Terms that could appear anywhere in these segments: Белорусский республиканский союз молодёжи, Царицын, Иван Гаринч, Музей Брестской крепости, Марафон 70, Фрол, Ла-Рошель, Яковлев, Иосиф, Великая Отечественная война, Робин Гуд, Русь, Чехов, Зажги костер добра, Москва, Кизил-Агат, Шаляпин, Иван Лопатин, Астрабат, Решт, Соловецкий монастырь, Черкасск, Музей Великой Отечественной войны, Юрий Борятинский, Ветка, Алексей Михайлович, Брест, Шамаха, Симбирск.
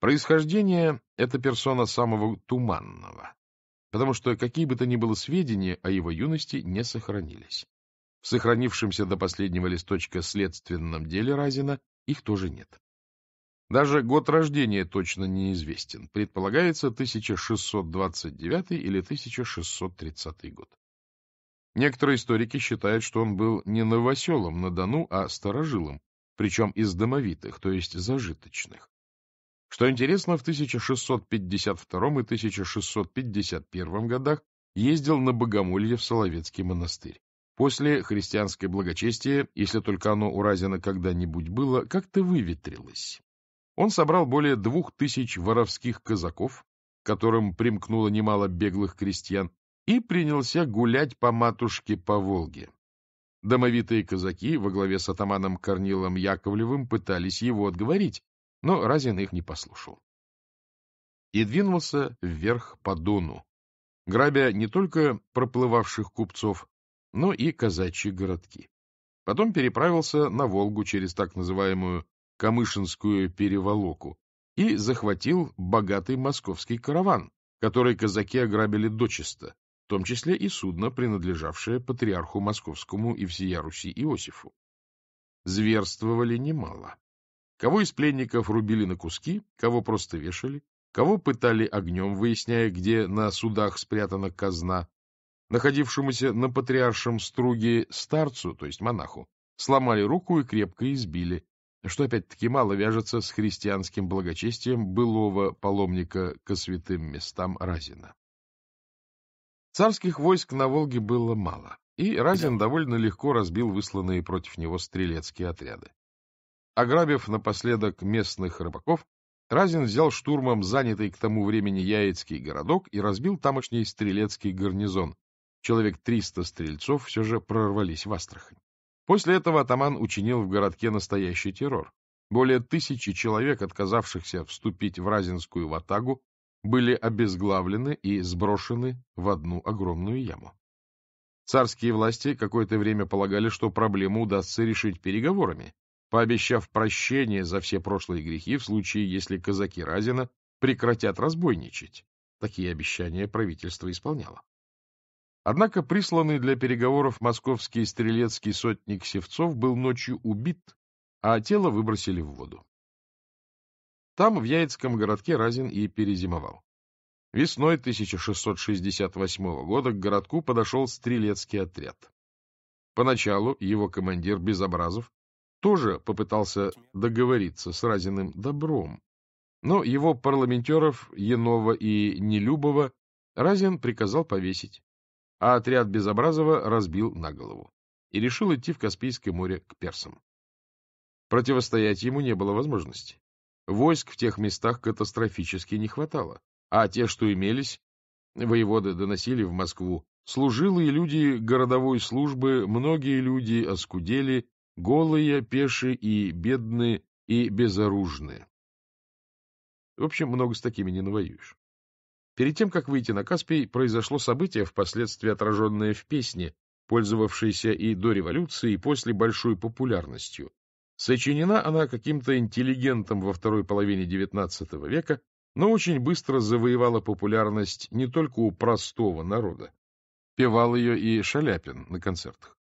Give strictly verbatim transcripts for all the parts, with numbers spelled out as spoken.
Происхождение — это персона самого туманного, потому что какие бы то ни было сведения о его юности не сохранились. В сохранившемся до последнего листочка следственном деле Разина их тоже нет. Даже год рождения точно неизвестен, предполагается тысяча шестьсот двадцать девятый или тысяча шестьсот тридцатый год. Некоторые историки считают, что он был не новоселом на Дону, а старожилом, причем из домовитых, то есть зажиточных. Что интересно, в тысяча шестьсот пятьдесят втором и тысяча шестьсот пятьдесят первом годах ездил на богомолье в Соловецкий монастырь. После христианское благочестие, если только оно у Разина когда-нибудь было, как-то выветрилось. Он собрал более двух тысяч воровских казаков, которым примкнуло немало беглых крестьян, и принялся гулять по матушке по Волге. Домовитые казаки во главе с атаманом Корнилом Яковлевым пытались его отговорить, но Разин их не послушал. И двинулся вверх по Дону, грабя не только проплывавших купцов, но и казачьи городки. Потом переправился на Волгу через так называемую Камышинскую переволоку и захватил богатый московский караван, который казаки ограбили дочисто, в том числе и судно, принадлежавшее патриарху московскому и всея Руси Иосифу. Зверствовали немало. Кого из пленников рубили на куски, кого просто вешали, кого пытали огнем, выясняя, где на судах спрятана казна. Находившемуся на патриаршем струге старцу, то есть монаху, сломали руку и крепко избили, что опять-таки мало вяжется с христианским благочестием былого паломника ко святым местам Разина. Царских войск на Волге было мало, и Разин довольно легко разбил высланные против него стрелецкие отряды. Ограбив напоследок местных рыбаков, Разин взял штурмом занятый к тому времени Яицкий городок и разбил тамошний стрелецкий гарнизон. Человек триста стрельцов все же прорвались в Астрахань. После этого атаман учинил в городке настоящий террор. Более тысячи человек, отказавшихся вступить в Разинскую ватагу, были обезглавлены и сброшены в одну огромную яму. Царские власти какое-то время полагали, что проблему удастся решить переговорами, пообещав прощение за все прошлые грехи в случае, если казаки Разина прекратят разбойничать. Такие обещания правительство исполняло. Однако присланный для переговоров московский стрелецкий сотник Севцов был ночью убит, а тело выбросили в воду. Там, в Яицком городке, Разин и перезимовал. Весной тысяча шестьсот шестьдесят восьмого года к городку подошел стрелецкий отряд. Поначалу его командир Безобразов тоже попытался договориться с Разиным добром, но его парламентеров Енова и Нелюбова Разин приказал повесить, а отряд Безобразова разбил на голову и решил идти в Каспийское море к персам. Противостоять ему не было возможности. Войск в тех местах катастрофически не хватало, а те, что имелись, воеводы доносили в Москву, служилые люди городовой службы, многие люди оскудели, голые, пешие и бедные, и безоружные. В общем, много с такими не навоюешь. Перед тем, как выйти на Каспий, произошло событие, впоследствии отраженное в песне, пользовавшейся и до революции, и после большой популярностью. Сочинена она каким-то интеллигентом во второй половине девятнадцатого века, но очень быстро завоевала популярность не только у простого народа. Певал ее и Шаляпин на концертах.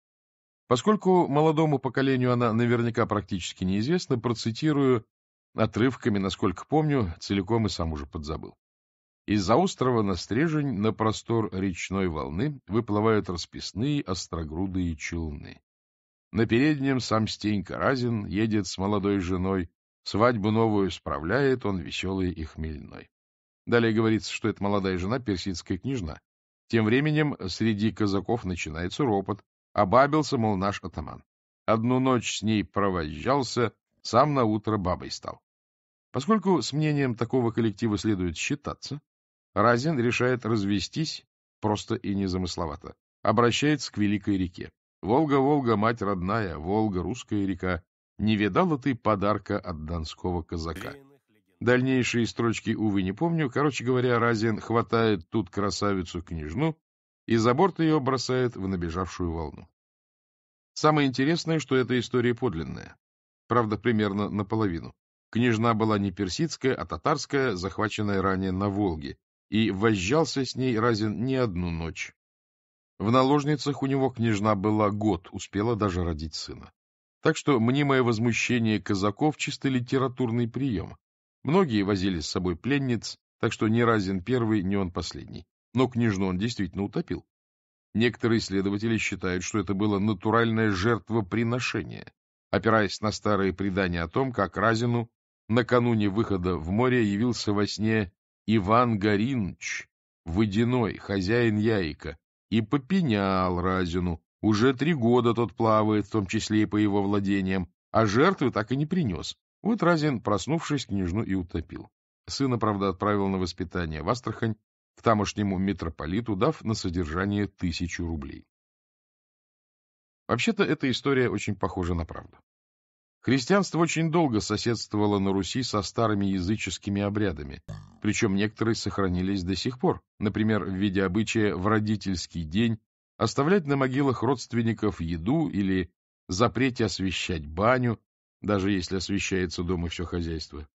Поскольку молодому поколению она наверняка практически неизвестна, процитирую отрывками, насколько помню, целиком и сам уже подзабыл. Из-за острова на стрежень на простор речной волны выплывают расписные острогрудые челны. На переднем сам Стенька Разин едет с молодой женой, свадьбу новую справляет он веселый и хмельной. Далее говорится, что это молодая жена персидская княжна. Тем временем среди казаков начинается ропот. Обабился, мол, наш атаман. Одну ночь с ней провозжался, сам наутро бабой стал. Поскольку с мнением такого коллектива следует считаться, Разин решает развестись просто и незамысловато. Обращается к великой реке. «Волга, Волга, мать родная, Волга, русская река, не видала ты подарка от донского казака». Дальнейшие строчки, увы, не помню. Короче говоря, Разин хватает тут красавицу-княжну и за борт ее бросает в набежавшую волну. Самое интересное, что эта история подлинная. Правда, примерно наполовину. Княжна была не персидская, а татарская, захваченная ранее на Волге, и возжался с ней Разин не одну ночь. В наложницах у него княжна была год, успела даже родить сына. Так что мнимое возмущение казаков — чисто литературный прием. Многие возили с собой пленниц, так что ни Разин первый, ни он последний. Но княжну он действительно утопил. Некоторые исследователи считают, что это было натуральное жертвоприношение, опираясь на старые предания о том, как Разину накануне выхода в море явился во сне Иван Гаринч, водяной, хозяин яйка, и попенял Разину. Уже три года тот плавает, в том числе и по его владениям, а жертвы так и не принес. Вот Разин, проснувшись, княжну и утопил. Сына, правда, отправил на воспитание в Астрахань, к тамошнему митрополиту, дав на содержание тысячу рублей. Вообще-то эта история очень похожа на правду. Христианство очень долго соседствовало на Руси со старыми языческими обрядами, причем некоторые сохранились до сих пор, например, в виде обычая в родительский день оставлять на могилах родственников еду или запрете освещать баню, даже если освещается дом и все хозяйство.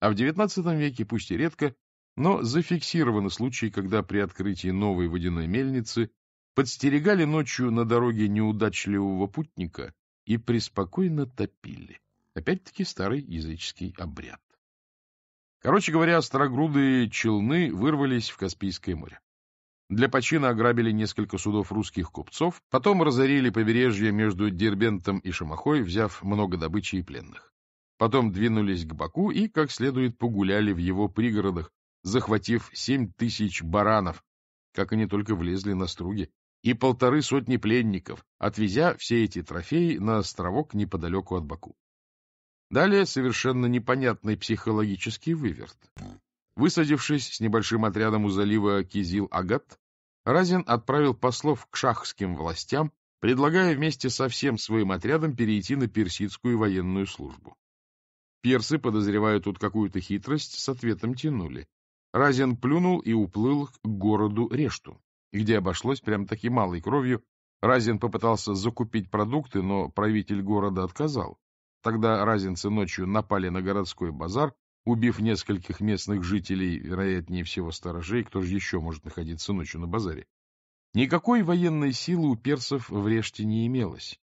А в девятнадцатом веке, пусть и редко, но зафиксированы случаи, когда при открытии новой водяной мельницы подстерегали ночью на дороге неудачливого путника и преспокойно топили. Опять-таки старый языческий обряд. Короче говоря, острогрудые челны вырвались в Каспийское море. Для почина ограбили несколько судов русских купцов, потом разорили побережье между Дербентом и Шамахой, взяв много добычи и пленных. Потом двинулись к Баку и, как следует, погуляли в его пригородах, захватив семь тысяч баранов, как они только влезли на струги, и полторы сотни пленников, отвезя все эти трофеи на островок неподалеку от Баку. Далее совершенно непонятный психологический выверт. Высадившись с небольшим отрядом у залива Кизил-Агат, Разин отправил послов к шахским властям, предлагая вместе со всем своим отрядом перейти на персидскую военную службу. Персы, подозревая тут какую-то хитрость, с ответом тянули. Разин плюнул и уплыл к городу Решту, где обошлось прям-таки малой кровью. Разин попытался закупить продукты, но правитель города отказал. Тогда разинцы ночью напали на городской базар, убив нескольких местных жителей, вероятнее всего сторожей, кто же еще может находиться ночью на базаре. Никакой военной силы у персов в Реште не имелось,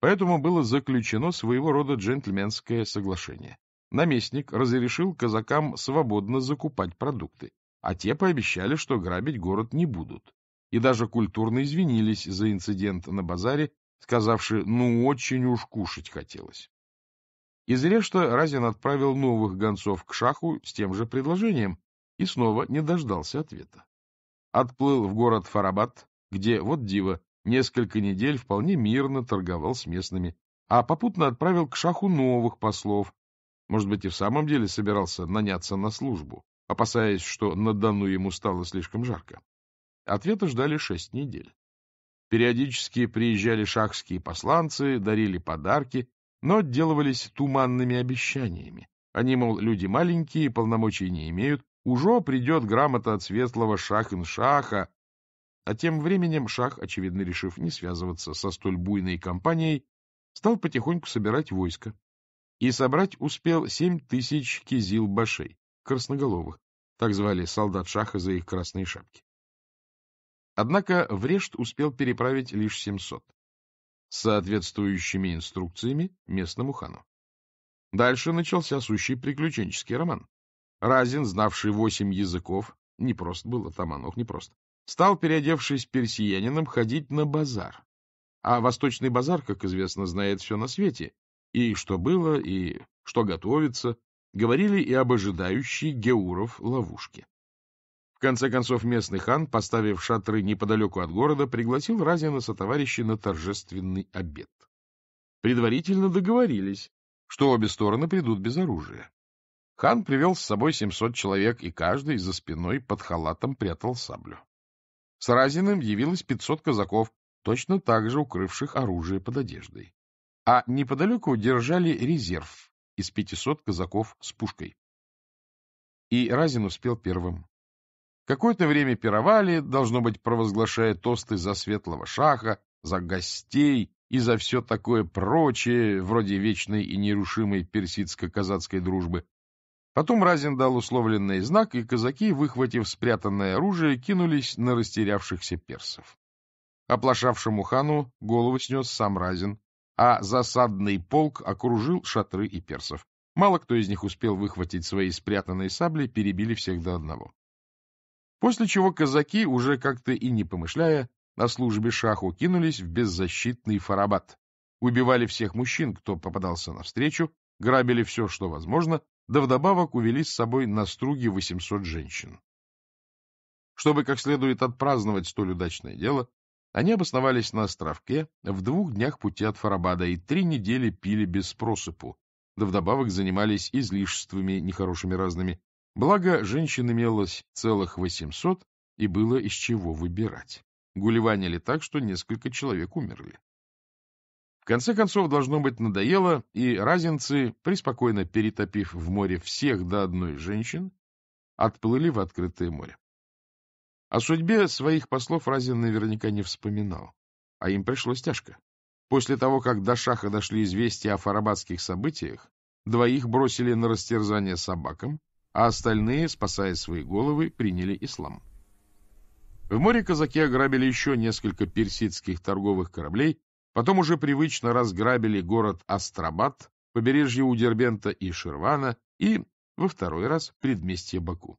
поэтому было заключено своего рода джентльменское соглашение. Наместник разрешил казакам свободно закупать продукты, а те пообещали, что грабить город не будут. И даже культурно извинились за инцидент на базаре, сказавши «ну очень уж кушать хотелось». Из Решта Разин отправил новых гонцов к шаху с тем же предложением и снова не дождался ответа. Отплыл в город Фарабат, где, вот диво, несколько недель вполне мирно торговал с местными, а попутно отправил к шаху новых послов. Может быть, и в самом деле собирался наняться на службу, опасаясь, что на Дону ему стало слишком жарко. Ответа ждали шесть недель. Периодически приезжали шахские посланцы, дарили подарки, но отделывались туманными обещаниями. Они, мол, люди маленькие, полномочий не имеют, ужо придет грамота от светлого шах-ин-шаха. А тем временем шах, очевидно решив не связываться со столь буйной компанией, стал потихоньку собирать войско. И собрать успел семь тысяч кизил-башей, красноголовых, так звали солдат шаха за их красные шапки. Однако в Решт успел переправить лишь семьсот, с соответствующими инструкциями местному хану. Дальше начался сущий приключенческий роман. Разин, знавший восемь языков, непрост был атаман, ох, непрост, стал, переодевшись персиянином, ходить на базар. А восточный базар, как известно, знает все на свете, и что было, и что готовится, говорили и об ожидающей геуров ловушке. В конце концов, местный хан, поставив шатры неподалеку от города, пригласил Разина сотоварищей на торжественный обед. Предварительно договорились, что обе стороны придут без оружия. Хан привел с собой семьсот человек, и каждый за спиной под халатом прятал саблю. С Разиным явилось пятьсот казаков, точно так же укрывших оружие под одеждой. А неподалеку держали резерв из пятисот казаков с пушкой. И Разин успел первым. Какое-то время пировали, должно быть, провозглашая тосты за светлого шаха, за гостей, и за все такое прочее, вроде вечной и нерушимой персидско-казацкой дружбы. Потом Разин дал условленный знак, и казаки, выхватив спрятанное оружие, кинулись на растерявшихся персов. Оплошавшему хану голову снес сам Разин, а засадный полк окружил шатры и персов. Мало кто из них успел выхватить свои спрятанные сабли, перебили всех до одного. После чего казаки, уже как-то и не помышляя, на службе шаху кинулись в беззащитный Фарабат, убивали всех мужчин, кто попадался навстречу, грабили все, что возможно, да вдобавок увели с собой на струги восемьсот женщин. Чтобы как следует отпраздновать столь удачное дело, они обосновались на островке в двух днях пути от Фарабада и три недели пили без просыпу, да вдобавок занимались излишествами нехорошими разными. Благо, женщин имелось целых восемьсот, и было из чего выбирать. Гулеванили так, что несколько человек умерли. В конце концов, должно быть, надоело, и разинцы, преспокойно перетопив в море всех до одной женщин, отплыли в открытое море. О судьбе своих послов Разин наверняка не вспоминал, а им пришлось тяжко. После того, как до шаха дошли известия о фарабатских событиях, двоих бросили на растерзание собакам, а остальные, спасая свои головы, приняли ислам. В море казаки ограбили еще несколько персидских торговых кораблей, потом уже привычно разграбили город Астрабат, побережье у Дербента и Ширвана и, во второй раз, предместье Баку.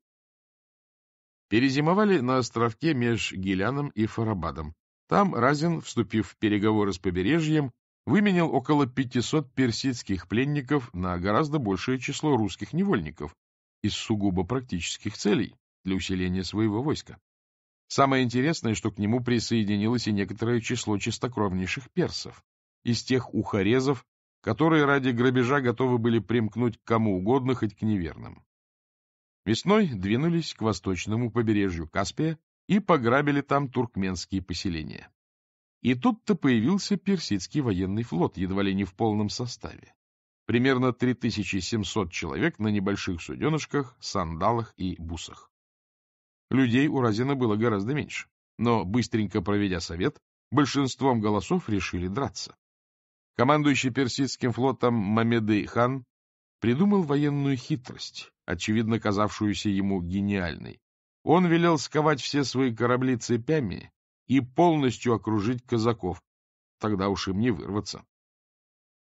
Перезимовали на островке меж Гиляном и Фарабадом. Там Разин, вступив в переговоры с побережьем, выменял около пятисот персидских пленников на гораздо большее число русских невольников из сугубо практических целей для усиления своего войска. Самое интересное, что к нему присоединилось и некоторое число чистокровнейших персов, из тех ухарезов, которые ради грабежа готовы были примкнуть к кому угодно, хоть к неверным. Весной двинулись к восточному побережью Каспия и пограбили там туркменские поселения. И тут-то появился персидский военный флот, едва ли не в полном составе. Примерно три тысячи семьсот человек на небольших суденышках, сандалах и бусах. Людей у Разина было гораздо меньше, но, быстренько проведя совет, большинством голосов решили драться. Командующий персидским флотом Мамеды-хан придумал военную хитрость, очевидно казавшуюся ему гениальной. Он велел сковать все свои корабли цепями и полностью окружить казаков, тогда уж им не вырваться.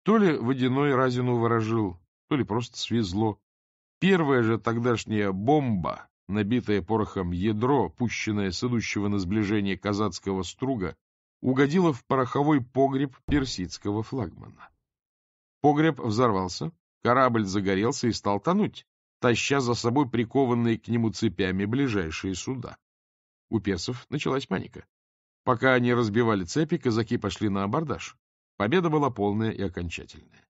То ли водяной Разину ворожил, то ли просто свезло. Первая же тогдашняя бомба, набитое порохом ядро, пущенное с идущего на сближение казацкого струга, угодило в пороховой погреб персидского флагмана. Погреб взорвался, корабль загорелся и стал тонуть, таща за собой прикованные к нему цепями ближайшие суда. У персов началась паника. Пока они разбивали цепи, казаки пошли на абордаж. Победа была полная и окончательная.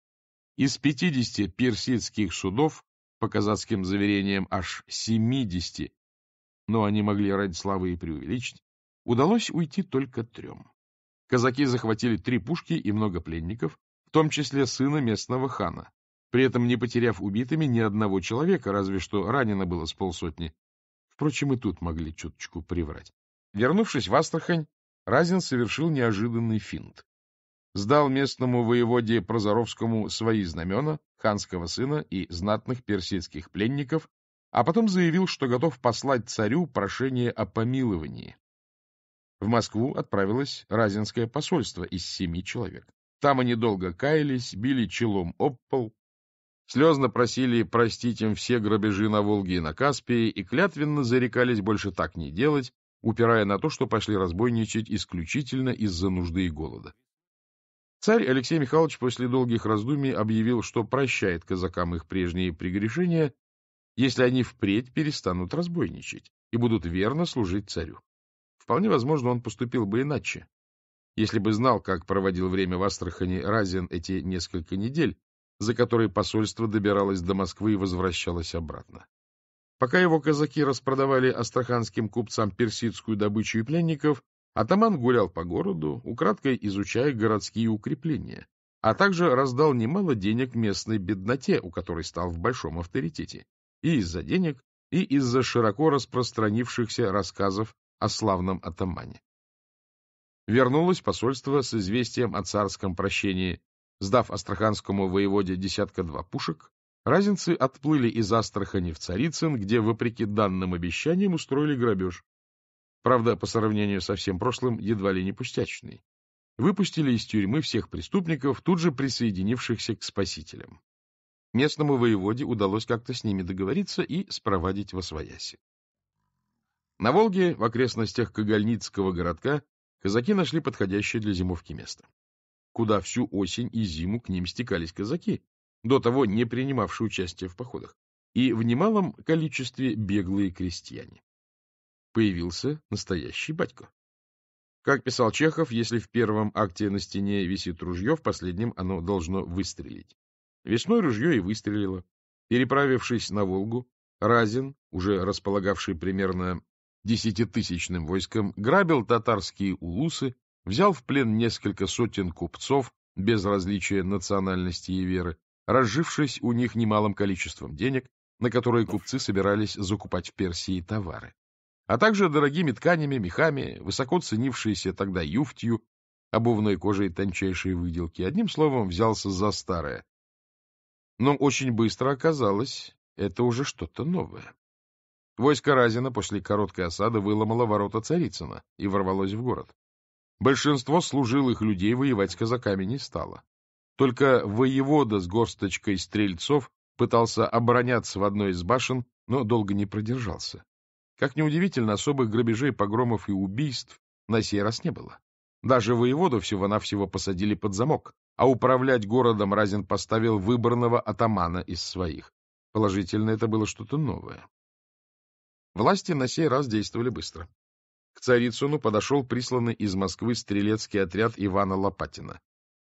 Из пятидесяти персидских судов, по казацким заверениям, аж семидесяти, но они могли ради славы и преувеличить, удалось уйти только трем. Казаки захватили три пушки и много пленников, в том числе сына местного хана, при этом не потеряв убитыми ни одного человека, разве что ранено было с полсотни. Впрочем, и тут могли чуточку приврать. Вернувшись в Астрахань, Разин совершил неожиданный финт. Сдал местному воеводе Прозоровскому свои знамена, ханского сына и знатных персидских пленников, а потом заявил, что готов послать царю прошение о помиловании. В Москву отправилось разинское посольство из семи человек. Там они долго каялись, били челом об пол, слезно просили простить им все грабежи на Волге и на Каспии и клятвенно зарекались больше так не делать, упирая на то, что пошли разбойничать исключительно из-за нужды и голода. Царь Алексей Михайлович после долгих раздумий объявил, что прощает казакам их прежние прегрешения, если они впредь перестанут разбойничать и будут верно служить царю. Вполне возможно, он поступил бы иначе, если бы знал, как проводил время в Астрахани Разин эти несколько недель, за которые посольство добиралось до Москвы и возвращалось обратно. Пока его казаки распродавали астраханским купцам персидскую добычу и пленников, атаман гулял по городу, украдкой изучая городские укрепления, а также раздал немало денег местной бедноте, у которой стал в большом авторитете, и из-за денег, и из-за широко распространившихся рассказов о славном атамане. вернулось посольство с известием о царском прощении. Сдав астраханскому воеводе десятка два пушек, разинцы отплыли из Астрахани в Царицын, где, вопреки данным обещаниям, устроили грабеж. Правда, по сравнению со всем прошлым, едва ли не пустячный. Выпустили из тюрьмы всех преступников, тут же присоединившихся к спасителям. Местному воеводе удалось как-то с ними договориться и спровадить восвояси. На Волге, в окрестностях Кагальницкого городка, казаки нашли подходящее для зимовки место, куда всю осень и зиму к ним стекались казаки, до того не принимавшие участие в походах, и в немалом количестве беглые крестьяне. Появился настоящий батько. Как писал Чехов, если в первом акте на стене висит ружье, в последнем оно должно выстрелить. Весной ружье и выстрелило. Переправившись на Волгу, Разин, уже располагавший примерно десятитысячным войском, грабил татарские улусы, взял в плен несколько сотен купцов, без различия национальности и веры, разжившись у них немалым количеством денег, на которые купцы собирались закупать в Персии товары, а также дорогими тканями, мехами, высоко ценившиеся тогда юфтью, обувной кожей тончайшей выделки. Одним словом, взялся за старое. Но очень быстро оказалось, это уже что-то новое. Войско Разина после короткой осады выломало ворота Царицына и ворвалось в город. Большинство служилых людей воевать с казаками не стало. Только воевода с горсточкой стрельцов пытался обороняться в одной из башен, но долго не продержался. Как ни удивительно, особых грабежей, погромов и убийств на сей раз не было. Даже воеводу всего-навсего посадили под замок, а управлять городом Разин поставил выборного атамана из своих. Положительно, это было что-то новое. Власти на сей раз действовали быстро. К Царицыну подошел присланный из Москвы стрелецкий отряд Ивана Лопатина.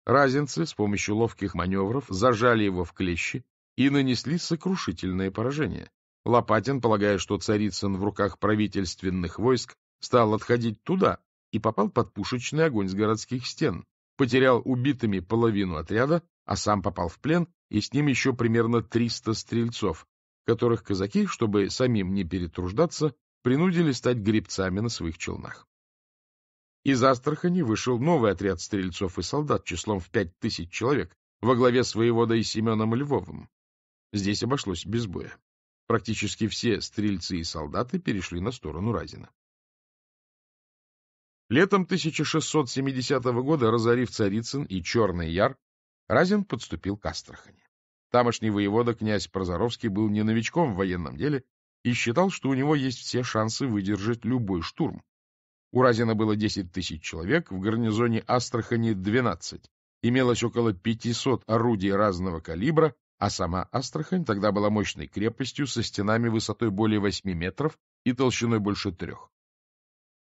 Разинцы с помощью ловких маневров зажали его в клещи и нанесли сокрушительное поражение. Лопатин, полагая, что Царицын в руках правительственных войск, стал отходить туда и попал под пушечный огонь с городских стен, потерял убитыми половину отряда, а сам попал в плен, и с ним еще примерно триста стрельцов, которых казаки, чтобы самим не перетруждаться, принудили стать гребцами на своих челнах. Из Астрахани вышел новый отряд стрельцов и солдат числом в пять тысяч человек во главе с воеводой Семеном Львовым. Здесь обошлось без боя. Практически все стрельцы и солдаты перешли на сторону Разина. Летом тысяча шестьсот семидесятого года, разорив Царицын и Черный Яр, Разин подступил к Астрахани. Тамошний воевода князь Прозоровский был не новичком в военном деле и считал, что у него есть все шансы выдержать любой штурм. У Разина было десять тысяч человек, в гарнизоне Астрахани двенадцать, имелось около пятисот орудий разного калибра, а сама Астрахань тогда была мощной крепостью со стенами высотой более восьми метров и толщиной больше трех.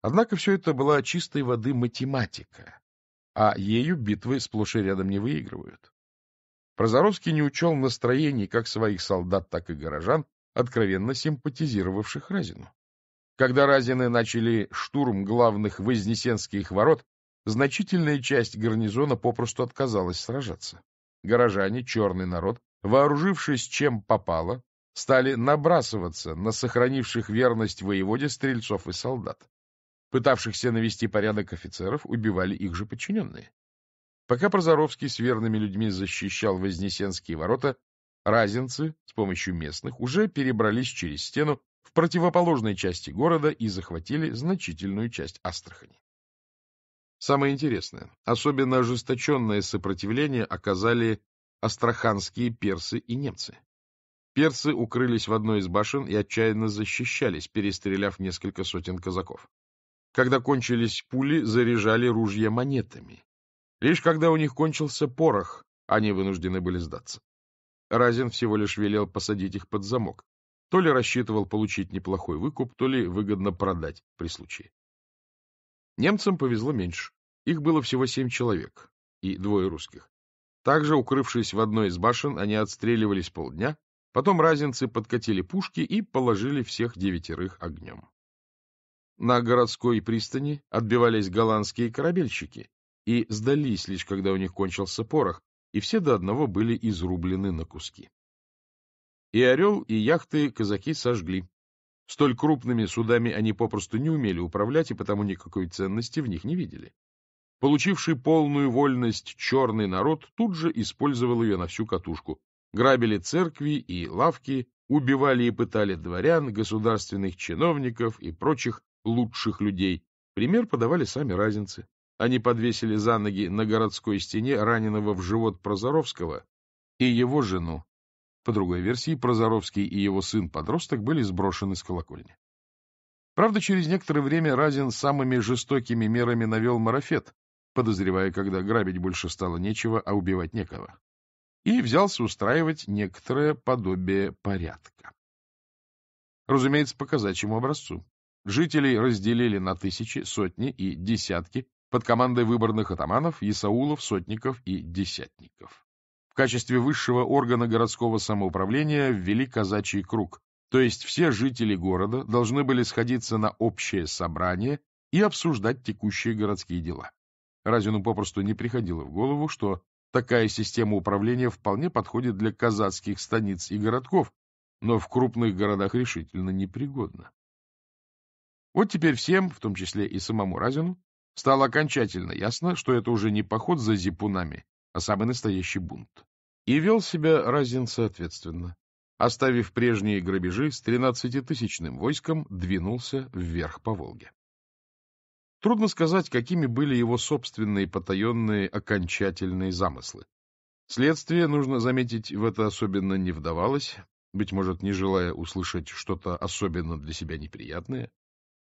Однако все это была чистой воды математика, а ею битвы сплошь и рядом не выигрывают. Прозоровский не учел настроений как своих солдат, так и горожан, откровенно симпатизировавших Разину. Когда Разины начали штурм главных Вознесенских ворот, значительная часть гарнизона попросту отказалась сражаться. Горожане, черный народ, вооружившись чем попало, стали набрасываться на сохранивших верность воеводе стрельцов и солдат. Пытавшихся навести порядок офицеров убивали их же подчиненные. Пока Прозоровский с верными людьми защищал Вознесенские ворота, разинцы с помощью местных уже перебрались через стену в противоположной части города и захватили значительную часть Астрахани. Самое интересное, особенно ожесточенное сопротивление оказали астраханские персы и немцы. Персы укрылись в одной из башен и отчаянно защищались, перестреляв несколько сотен казаков. Когда кончились пули, заряжали ружья монетами. Лишь когда у них кончился порох, они вынуждены были сдаться. Разин всего лишь велел посадить их под замок. То ли рассчитывал получить неплохой выкуп, то ли выгодно продать при случае. Немцам повезло меньше. Их было всего семь человек и двое русских. Также, укрывшись в одной из башен, они отстреливались полдня, потом разинцы подкатили пушки и положили всех девятерых огнем. На городской пристани отбивались голландские корабельщики и сдались лишь когда у них кончился порох, и все до одного были изрублены на куски. И «Орел», и яхты казаки сожгли. Столь крупными судами они попросту не умели управлять, и потому никакой ценности в них не видели. Получивший полную вольность черный народ тут же использовал ее на всю катушку. Грабили церкви и лавки, убивали и пытали дворян, государственных чиновников и прочих лучших людей. Пример подавали сами разинцы. Они подвесили за ноги на городской стене раненого в живот Прозоровского и его жену. По другой версии, Прозоровский и его сын-подросток были сброшены с колокольни. Правда, через некоторое время Разин самыми жестокими мерами навел марафет, подозревая, когда грабить больше стало нечего, а убивать некого, и взялся устраивать некоторое подобие порядка. Разумеется, по казачьему образцу. Жителей разделили на тысячи, сотни и десятки под командой выборных атаманов, есаулов, сотников и десятников. В качестве высшего органа городского самоуправления ввели казачий круг, то есть все жители города должны были сходиться на общее собрание и обсуждать текущие городские дела. Разину попросту не приходило в голову, что такая система управления вполне подходит для казацких станиц и городков, но в крупных городах решительно непригодна. Вот теперь всем, в том числе и самому Разину, стало окончательно ясно, что это уже не поход за зипунами, а самый настоящий бунт. И вел себя Разин соответственно. Оставив прежние грабежи, с тринадцатитысячным войском двинулся вверх по Волге. Трудно сказать, какими были его собственные потаенные окончательные замыслы. Следствие, нужно заметить, в это особенно не вдавалось, быть может, не желая услышать что-то особенно для себя неприятное.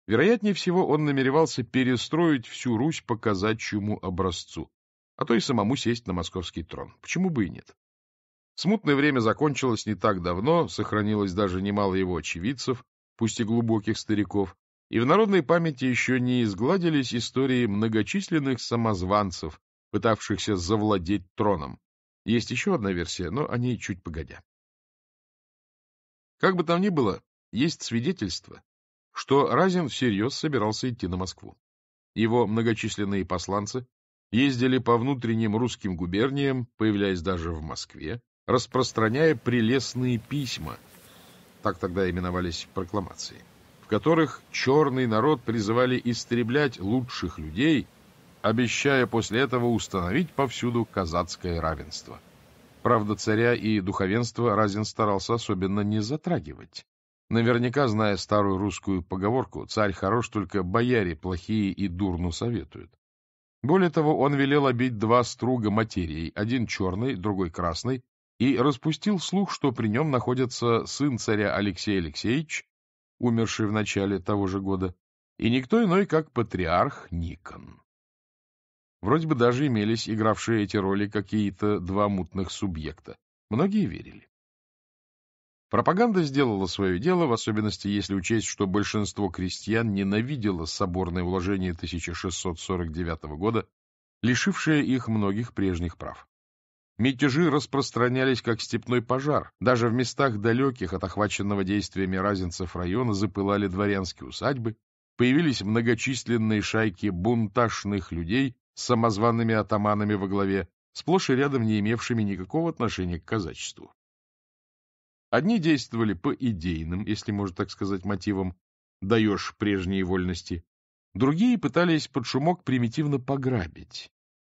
Вероятнее всего, он намеревался перестроить всю Русь по казачьему образцу, а то и самому сесть на московский трон. Почему бы и нет? Смутное время закончилось не так давно, сохранилось даже немало его очевидцев, пусть и глубоких стариков, и в народной памяти еще не изгладились истории многочисленных самозванцев, пытавшихся завладеть троном. Есть еще одна версия, но о ней чуть погодя. Как бы там ни было, есть свидетельство, что Разин всерьез собирался идти на Москву. Его многочисленные посланцы ездили по внутренним русским губерниям, появляясь даже в Москве, распространяя прелестные письма, так тогда именовались прокламации, в которых черный народ призывали истреблять лучших людей, обещая после этого установить повсюду казацкое равенство. Правда, царя и духовенство Разин старался особенно не затрагивать. Наверняка, зная старую русскую поговорку, царь хорош, только бояре плохие и дурно советуют. Более того, он велел обить два струга материей, один черный, другой красный, и распустил слух, что при нем находится сын царя Алексей Алексеевич, умерший в начале того же года, и никто иной, как патриарх Никон. Вроде бы даже имелись игравшие эти роли какие-то два мутных субъекта. Многие верили. Пропаганда сделала свое дело, в особенности если учесть, что большинство крестьян ненавидело соборное уложение тысяча шестьсот сорок девятого года, лишившее их многих прежних прав. Мятежи распространялись как степной пожар. Даже в местах далеких от охваченного действиями разинцев района запылали дворянские усадьбы, появились многочисленные шайки бунтажных людей с самозваными атаманами во главе, сплошь и рядом не имевшими никакого отношения к казачеству. Одни действовали по идейным, если можно так сказать, мотивам «даешь прежние вольности», другие пытались под шумок примитивно пограбить.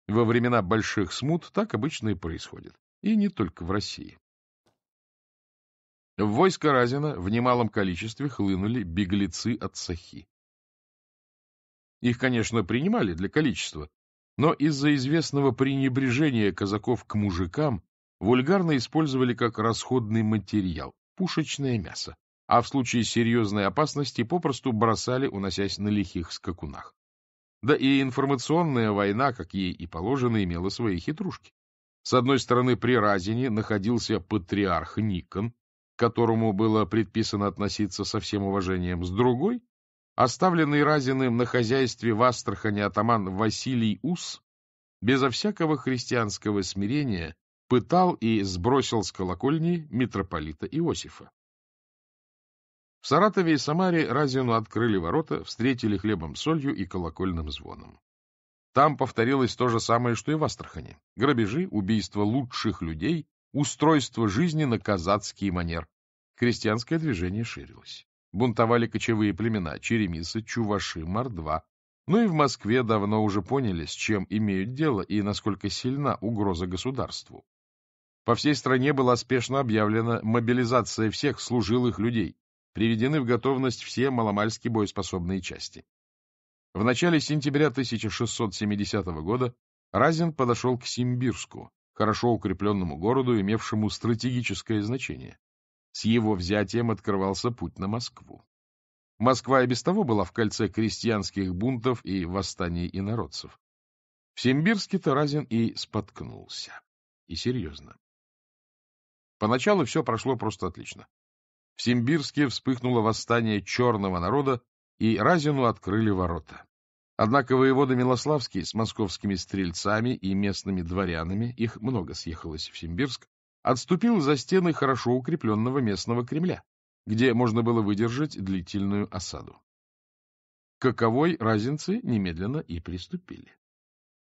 Во времена больших смут так обычно и происходит, и не только в России. В войско Разина в немалом количестве хлынули беглецы от Сахи. Их, конечно, принимали для количества, но из-за известного пренебрежения казаков к мужикам вульгарно использовали как расходный материал — пушечное мясо, а в случае серьезной опасности попросту бросали, уносясь на лихих скакунах. Да и информационная война, как ей и положено, имела свои хитрушки. С одной стороны, при Разине находился патриарх Никон, к которому было предписано относиться со всем уважением, с другой — оставленный Разиным на хозяйстве в Астрахани атаман Василий Ус безо всякого христианского смирения пытал и сбросил с колокольни митрополита Иосифа. В Саратове и Самаре Разину открыли ворота, встретили хлебом с солью и колокольным звоном. Там повторилось то же самое, что и в Астрахани. Грабежи, убийство лучших людей, устройство жизни на казацкий манер. Крестьянское движение ширилось. Бунтовали кочевые племена — черемисы, чуваши, мордва. Ну и в Москве давно уже поняли, с чем имеют дело и насколько сильна угроза государству. По всей стране была спешно объявлена мобилизация всех служилых людей, приведены в готовность все маломальски боеспособные части. В начале сентября тысяча шестьсот семидесятого года Разин подошел к Симбирску, хорошо укрепленному городу, имевшему стратегическое значение. С его взятием открывался путь на Москву. Москва и без того была в кольце крестьянских бунтов и восстаний инородцев. В Симбирске-то Разин и споткнулся. И серьезно. Поначалу все прошло просто отлично. В Симбирске вспыхнуло восстание черного народа, и Разину открыли ворота. Однако воевода Милославский с московскими стрельцами и местными дворянами, их много съехалось в Симбирск, отступил за стены хорошо укрепленного местного Кремля, где можно было выдержать длительную осаду. К каковой разинцы немедленно и приступили.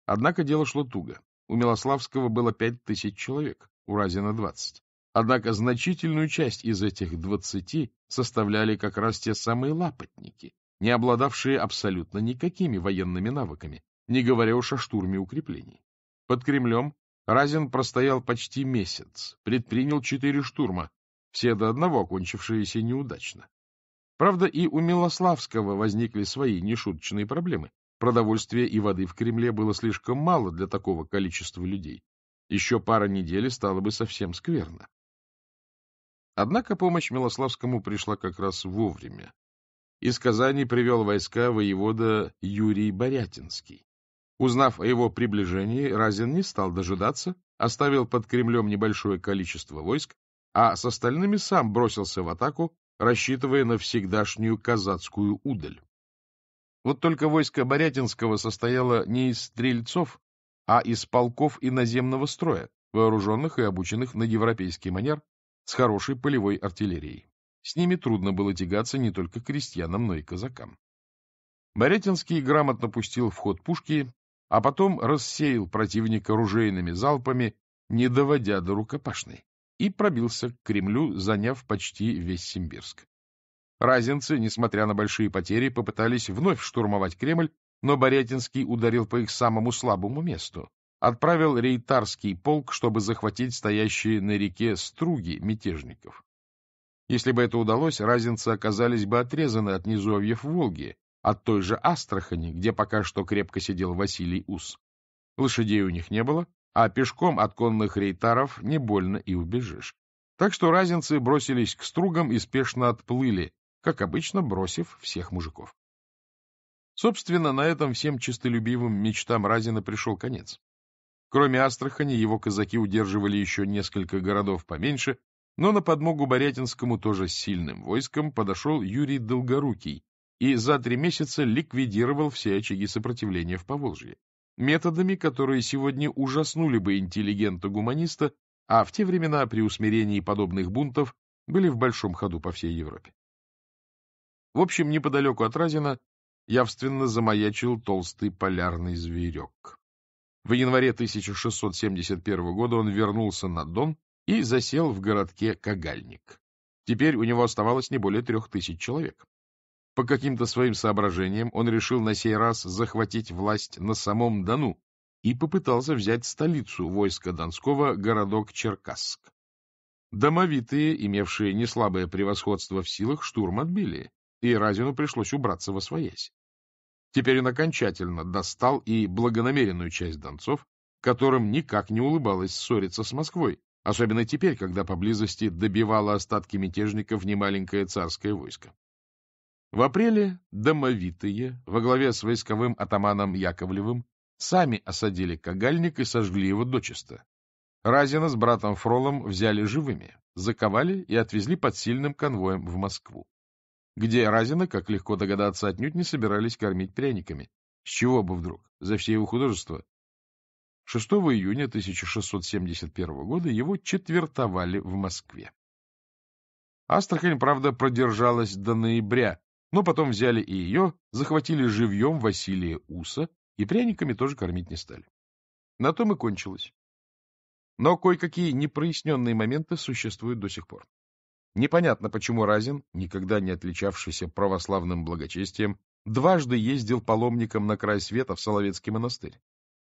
Однако дело шло туго. У Милославского было пять тысяч человек, у Разина двадцать. Однако значительную часть из этих двадцати составляли как раз те самые лапотники, не обладавшие абсолютно никакими военными навыками, не говоря уж о штурме укреплений. Под Кремлем Разин простоял почти месяц, предпринял четыре штурма, все до одного окончившиеся неудачно. Правда, и у Милославского возникли свои нешуточные проблемы. Продовольствия и воды в Кремле было слишком мало для такого количества людей. Еще пара недель стало бы совсем скверно. Однако помощь Милославскому пришла как раз вовремя. Из Казани привел войска воевода Юрий Борятинский. Узнав о его приближении, Разин не стал дожидаться, оставил под Кремлем небольшое количество войск, а с остальными сам бросился в атаку, рассчитывая на всегдашнюю казацкую удаль. Вот только войско Борятинского состояло не из стрельцов, а из полков иноземного строя, вооруженных и обученных на европейский манер, с хорошей полевой артиллерией. С ними трудно было тягаться не только крестьянам, но и казакам. Борятинский грамотно пустил в ход пушки, а потом рассеял противника ружейными залпами, не доводя до рукопашной, и пробился к Кремлю, заняв почти весь Симбирск. Разинцы, несмотря на большие потери, попытались вновь штурмовать Кремль, но Борятинский ударил по их самому слабому месту. Отправил рейтарский полк, чтобы захватить стоящие на реке струги мятежников. Если бы это удалось, разинцы оказались бы отрезаны от низовьев Волги, от той же Астрахани, где пока что крепко сидел Василий Ус. Лошадей у них не было, а пешком от конных рейтаров не больно и убежишь. Так что разинцы бросились к стругам и спешно отплыли, как обычно, бросив всех мужиков. Собственно, на этом всем честолюбивым мечтам Разина пришел конец. Кроме Астрахани, его казаки удерживали еще несколько городов поменьше, но на подмогу Борятинскому тоже с сильным войском подошел Юрий Долгорукий и за три месяца ликвидировал все очаги сопротивления в Поволжье, методами, которые сегодня ужаснули бы интеллигента-гуманиста, а в те времена при усмирении подобных бунтов были в большом ходу по всей Европе. В общем, неподалеку от Разина явственно замаячил толстый полярный зверек. В январе тысяча шестьсот семьдесят первого года он вернулся на Дон и засел в городке Кагальник. Теперь у него оставалось не более трех тысяч человек. По каким-то своим соображениям он решил на сей раз захватить власть на самом Дону и попытался взять столицу войска Донского, городок Черкасск. Домовитые, имевшие неслабое превосходство в силах, штурм отбили, и Разину пришлось убраться восвоясь. Теперь он окончательно достал и благонамеренную часть донцов, которым никак не улыбалось ссориться с Москвой, особенно теперь, когда поблизости добивало остатки мятежников немаленькое царское войско. В апреле домовитые во главе с войсковым атаманом Яковлевым сами осадили Кагальник и сожгли его дочисто. Разина с братом Фролом взяли живыми, заковали и отвезли под сильным конвоем в Москву, где Разина, как легко догадаться, отнюдь не собирались кормить пряниками. С чего бы вдруг? За все его художество. шестого июня тысяча шестьсот семьдесят первого года его четвертовали в Москве. Астрахань, правда, продержалась до ноября, но потом взяли и ее, захватили живьем Василия Уса, и пряниками тоже кормить не стали. На том и кончилось. Но кое-какие непроясненные моменты существуют до сих пор. Непонятно, почему Разин, никогда не отличавшийся православным благочестием, Дважды ездил паломником на край света в Соловецкий монастырь.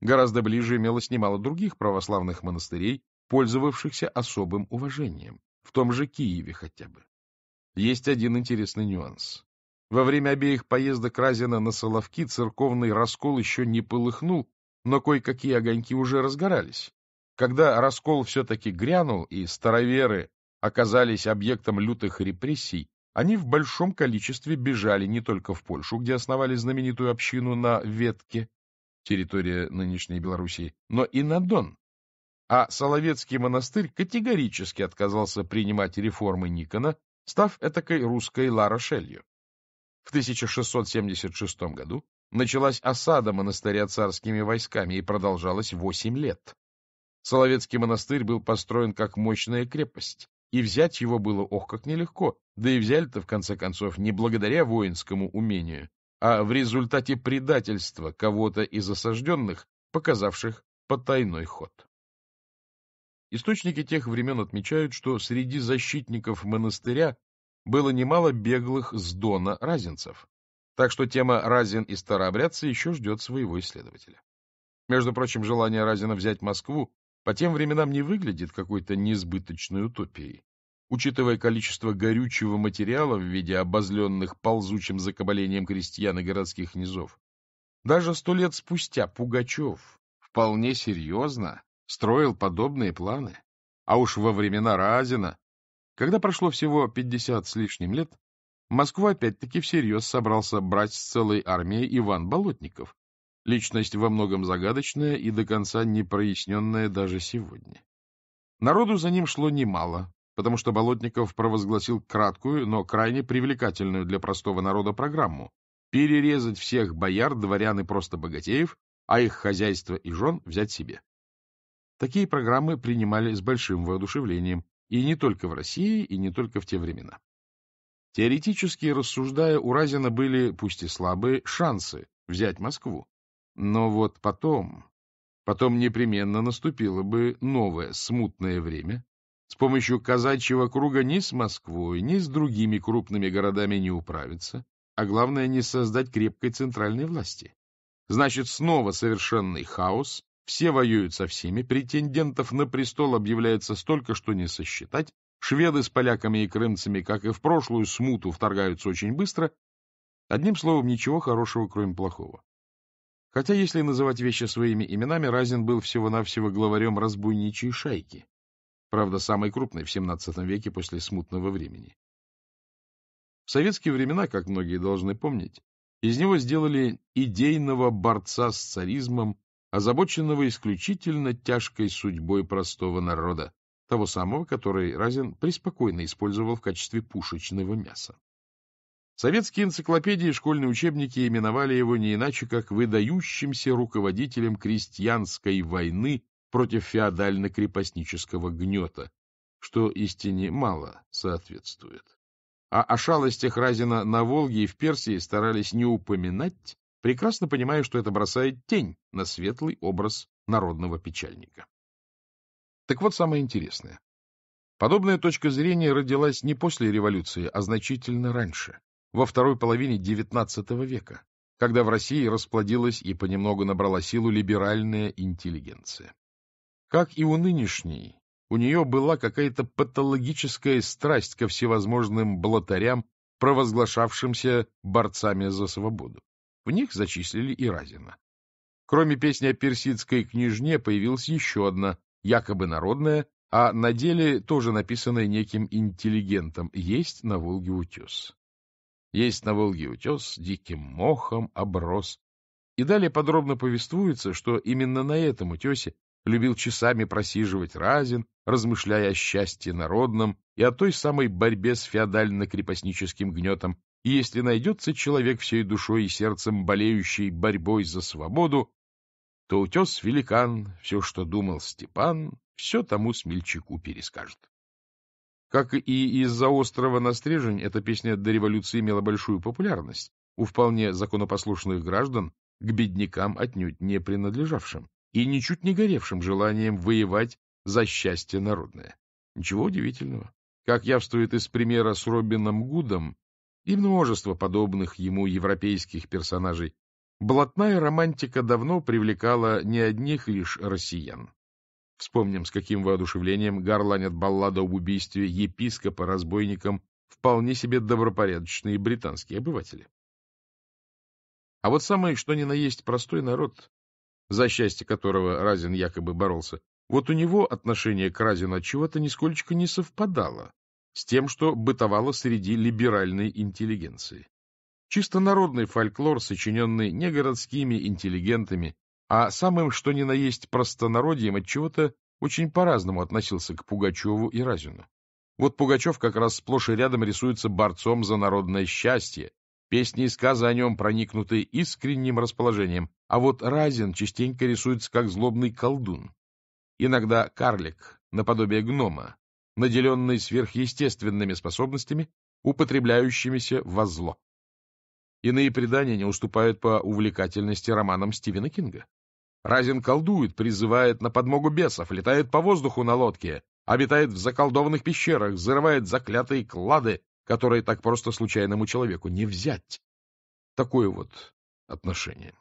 Гораздо ближе имелось немало других православных монастырей, пользовавшихся особым уважением, в том же Киеве хотя бы. Есть один интересный нюанс. Во время обеих поездок Разина на Соловки церковный раскол еще не полыхнул, но кое-какие огоньки уже разгорались. Когда раскол все-таки грянул, и староверы оказались объектом лютых репрессий, они в большом количестве бежали не только в Польшу, где основали знаменитую общину на Ветке, территория нынешней Белоруссии, но и на Дон. А Соловецкий монастырь категорически отказался принимать реформы Никона, став этакой русской Ла-Рошелью. В тысяча шестьсот семьдесят шестом году началась осада монастыря царскими войсками и продолжалась восемь лет. Соловецкий монастырь был построен как мощная крепость, и взять его было ох как нелегко, да и взяли-то в конце концов не благодаря воинскому умению, а в результате предательства кого-то из осажденных, показавших потайной ход. Источники тех времен отмечают, что среди защитников монастыря было немало беглых с Дона разинцев, так что тема «Разин и старообрядцы» еще ждет своего исследователя. Между прочим, желание Разина взять Москву по тем временам не выглядит какой-то несбыточной утопией. Учитывая количество горючего материала в виде обозленных ползучим закабалением крестьян и городских низов, даже сто лет спустя Пугачев вполне серьезно строил подобные планы. А уж во времена Разина, когда прошло всего пятьдесят с лишним лет, Москву опять-таки всерьез собрался брать с целой армией Иван Болотников, личность во многом загадочная и до конца не проясненная даже сегодня. Народу за ним шло немало, потому что Болотников провозгласил краткую, но крайне привлекательную для простого народа программу — перерезать всех бояр, дворян и просто богатеев, а их хозяйство и жен взять себе. Такие программы принимали с большим воодушевлением, и не только в России, и не только в те времена. Теоретически, рассуждая, у Разина были, пусть и слабые, шансы взять Москву. Но вот потом, потом непременно наступило бы новое смутное время, с помощью казачьего круга ни с Москвой, ни с другими крупными городами не управиться, а главное, не создать крепкой центральной власти. Значит, снова совершенный хаос, все воюют со всеми, претендентов на престол объявляется столько, что не сосчитать, шведы с поляками и крымцами, как и в прошлую смуту, вторгаются очень быстро. Одним словом, ничего хорошего, кроме плохого. Хотя, если называть вещи своими именами, Разин был всего-навсего главарем разбойничьей шайки, правда, самой крупной в семнадцатом веке после смутного времени. В советские времена, как многие должны помнить, из него сделали идейного борца с царизмом, озабоченного исключительно тяжкой судьбой простого народа, того самого, который Разин преспокойно использовал в качестве пушечного мяса. Советские энциклопедии и школьные учебники именовали его не иначе, как выдающимся руководителем крестьянской войны против феодально-крепостнического гнета, что истине мало соответствует. А о шалостях Разина на Волге и в Персии старались не упоминать, прекрасно понимая, что это бросает тень на светлый образ народного печальника. Так вот самое интересное. Подобная точка зрения родилась не после революции, а значительно раньше, во второй половине девятнадцатого века, когда в России расплодилась и понемногу набрала силу либеральная интеллигенция. Как и у нынешней, у нее была какая-то патологическая страсть ко всевозможным блатарям, провозглашавшимся борцами за свободу. В них зачислили и Разина. Кроме песни о персидской княжне появилась еще одна, якобы народная, а на деле тоже написанная неким интеллигентом «Есть на Волге утес». Есть на Волге утес, диким мохом оброс. И далее подробно повествуется, что именно на этом утесе любил часами просиживать Разин, размышляя о счастье народном и о той самой борьбе с феодально-крепостническим гнетом. И если найдется человек всей душой и сердцем болеющий борьбой за свободу, то утес великан, все, что думал Степан, все тому смельчаку перескажет. Как и из-за острова на Стрежень, эта песня до революции имела большую популярность у вполне законопослушных граждан, к беднякам отнюдь не принадлежавшим и ничуть не горевшим желанием воевать за счастье народное. Ничего удивительного. Как явствует из примера с Робином Гудом, и множество подобных ему европейских персонажей, блатная романтика давно привлекала не одних лишь россиян. Вспомним, с каким воодушевлением горланят баллады об убийстве епископа разбойником вполне себе добропорядочные британские обыватели. А вот самое, что ни на есть простой народ, за счастье которого Разин якобы боролся, вот у него отношение к Разину от чего-то нисколько не совпадало с тем, что бытовало среди либеральной интеллигенции. Чисто народный фольклор, сочиненный не городскими интеллигентами, а самым, что ни на есть простонародьем, отчего-то очень по-разному относился к Пугачеву и Разину. Вот Пугачев как раз сплошь и рядом рисуется борцом за народное счастье, песни и сказы о нем проникнуты искренним расположением, а вот Разин частенько рисуется как злобный колдун. Иногда карлик, наподобие гнома, наделенный сверхъестественными способностями, употребляющимися во зло. Иные предания не уступают по увлекательности романам Стивена Кинга. Разин колдует, призывает на подмогу бесов, летает по воздуху на лодке, обитает в заколдованных пещерах, взрывает заклятые клады, которые так просто случайному человеку не взять. Такое вот отношение.